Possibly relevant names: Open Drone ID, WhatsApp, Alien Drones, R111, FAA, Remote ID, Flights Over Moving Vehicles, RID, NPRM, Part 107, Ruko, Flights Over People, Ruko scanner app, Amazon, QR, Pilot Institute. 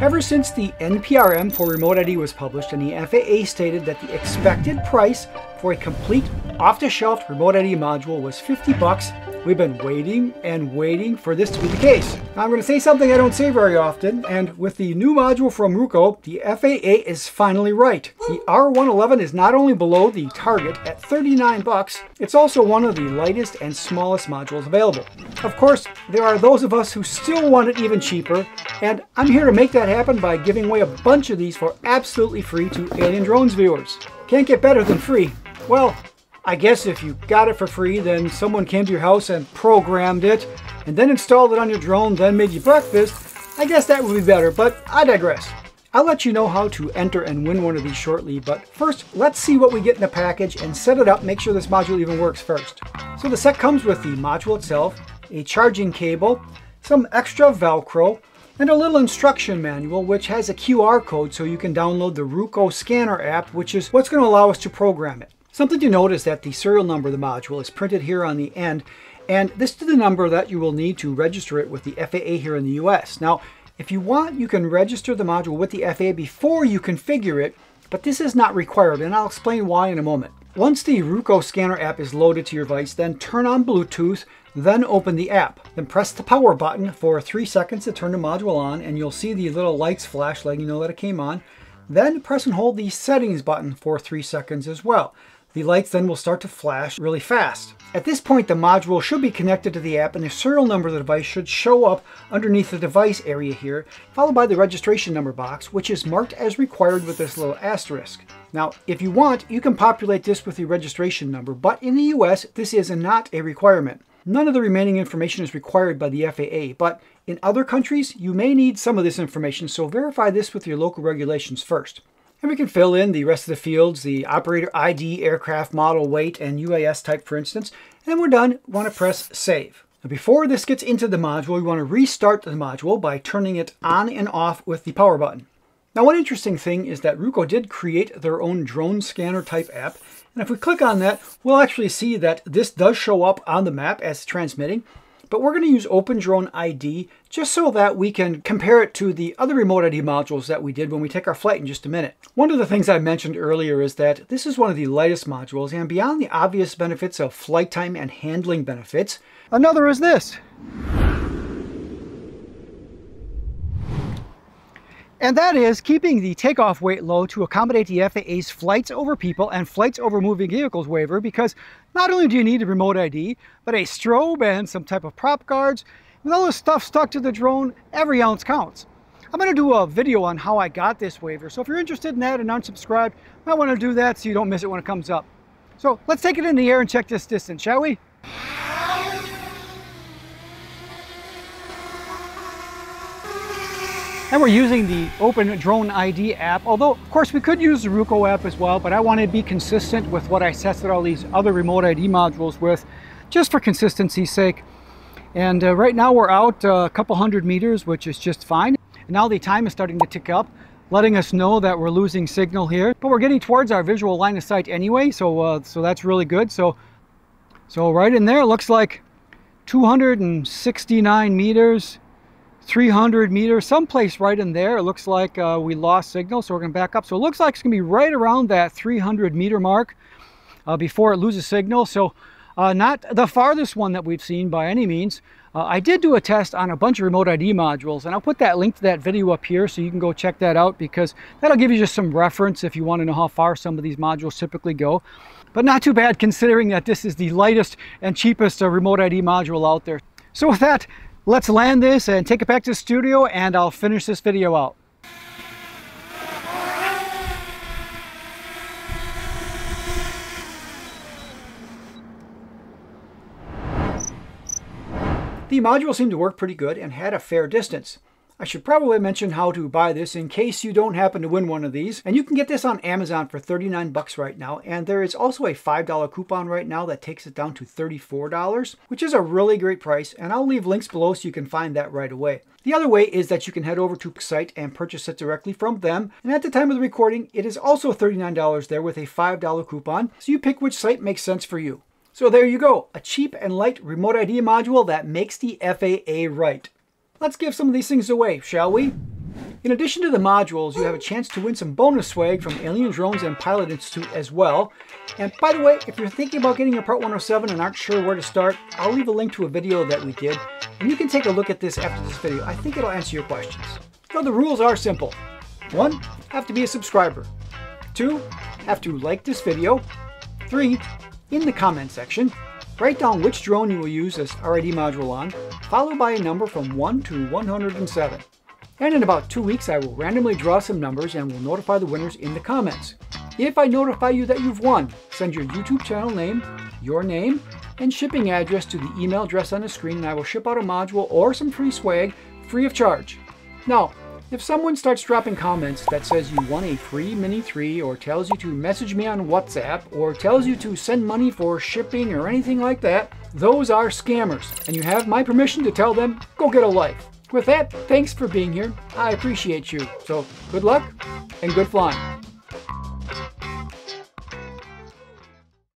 Ever since the NPRM for Remote ID was published and the FAA stated that the expected price for a complete off-the-shelf Remote ID module was $50, we've been waiting and waiting for this to be the case. Now, I'm going to say something I don't say very often, and with the new module from Ruko, the FAA is finally right. The R111 is not only below the target at $39, it's also one of the lightest and smallest modules available. Of course, there are those of us who still want it even cheaper, and I'm here to make that happen by giving away a bunch of these for absolutely free to Alien Drones viewers. Can't get better than free. Well, I guess if you got it for free, then someone came to your house and programmed it, and then installed it on your drone, then made you breakfast. I guess that would be better, but I digress. I'll let you know how to enter and win one of these shortly, but first, let's see what we get in the package and set it up, make sure this module even works first. So the set comes with the module itself, a charging cable, some extra Velcro, and a little instruction manual which has a QR code so you can download the Ruko scanner app, which is what's going to allow us to program it. Something to note is that the serial number of the module is printed here on the end, and this is the number that you will need to register it with the FAA here in the US. Now, if you want, you can register the module with the FAA before you configure it, but this is not required, and I'll explain why in a moment. Once the Ruko scanner app is loaded to your device, then turn on Bluetooth, then open the app. Then press the power button for 3 seconds to turn the module on, and you'll see the little lights flash letting you know that it came on. Then press and hold the settings button for 3 seconds as well. The lights then will start to flash really fast. At this point, the module should be connected to the app and the serial number of the device should show up underneath the device area here, followed by the registration number box, which is marked as required with this little asterisk. Now, if you want, you can populate this with the registration number, but in the US, this is not a requirement. None of the remaining information is required by the FAA, but in other countries, you may need some of this information, so verify this with your local regulations first. And we can fill in the rest of the fields, the operator ID, aircraft model, weight, and UAS type, for instance, and we're done. We want to press save. Now, before this gets into the module, we want to restart the module by turning it on and off with the power button. Now, one interesting thing is that Ruko did create their own drone scanner type app, and if we click on that, we'll actually see that this does show up on the map as transmitting, but we're going to use Open Drone ID just so that we can compare it to the other Remote ID modules that we did when we take our flight in just a minute. One of the things I mentioned earlier is that this is one of the lightest modules, and beyond the obvious benefits of flight time and handling benefits, another is this. And that is keeping the takeoff weight low to accommodate the FAA's Flights Over People and Flights Over Moving Vehicles waiver, because not only do you need a Remote ID, but a strobe and some type of prop guards. With all this stuff stuck to the drone, every ounce counts. I'm going to do a video on how I got this waiver, so if you're interested in that and unsubscribed, you might want to do that so you don't miss it when it comes up. So let's take it in the air and check this distance, shall we? And we're using the Open Drone ID app, although of course we could use the Ruko app as well, but I want to be consistent with what I tested all these other Remote ID modules with, just for consistency's sake. And right now we're out a couple hundred meters, which is just fine. And now the time is starting to tick up, letting us know that we're losing signal here, but we're getting towards our visual line of sight anyway, so that's really good. So right in there, looks like 269 meters, 300 meters, someplace right in there. It looks like we lost signal, so we're going to back up. So it looks like it's going to be right around that 300 meter mark before it loses signal. So not the farthest one that we've seen by any means. I did do a test on a bunch of Remote ID modules, and I'll put that link to that video up here so you can go check that out, because that'll give you just some reference if you want to know how far some of these modules typically go. But not too bad considering that this is the lightest and cheapest Remote ID module out there. So with that, let's land this and take it back to the studio, and I'll finish this video out. The module seemed to work pretty good and had a fair distance. I should probably mention how to buy this in case you don't happen to win one of these. And you can get this on Amazon for $39 right now. And there is also a $5 coupon right now that takes it down to $34, which is a really great price. And I'll leave links below so you can find that right away. The other way is that you can head over to the site and purchase it directly from them. And at the time of the recording, it is also $39 there with a $5 coupon. So you pick which site makes sense for you. So there you go, a cheap and light Remote ID module that makes the FAA right. Let's give some of these things away, shall we? In addition to the modules, you have a chance to win some bonus swag from Alien Drones and Pilot Institute as well. And by the way, if you're thinking about getting a Part 107 and aren't sure where to start, I'll leave a link to a video that we did, and you can take a look at this after this video. I think it'll answer your questions. So the rules are simple. 1. Have to be a subscriber. 2. Have to like this video. 3. In the comment section, write down which drone you will use this RID module on, followed by a number from 1 to 107. And in about 2 weeks, I will randomly draw some numbers and will notify the winners in the comments. If I notify you that you've won, send your YouTube channel name, your name, and shipping address to the email address on the screen, and I will ship out a module or some free swag free of charge. Now, if someone starts dropping comments that says you won a free Mini 3, or tells you to message me on WhatsApp, or tells you to send money for shipping or anything like that, those are scammers, and you have my permission to tell them, go get a life. With that, thanks for being here. I appreciate you. So good luck and good flying.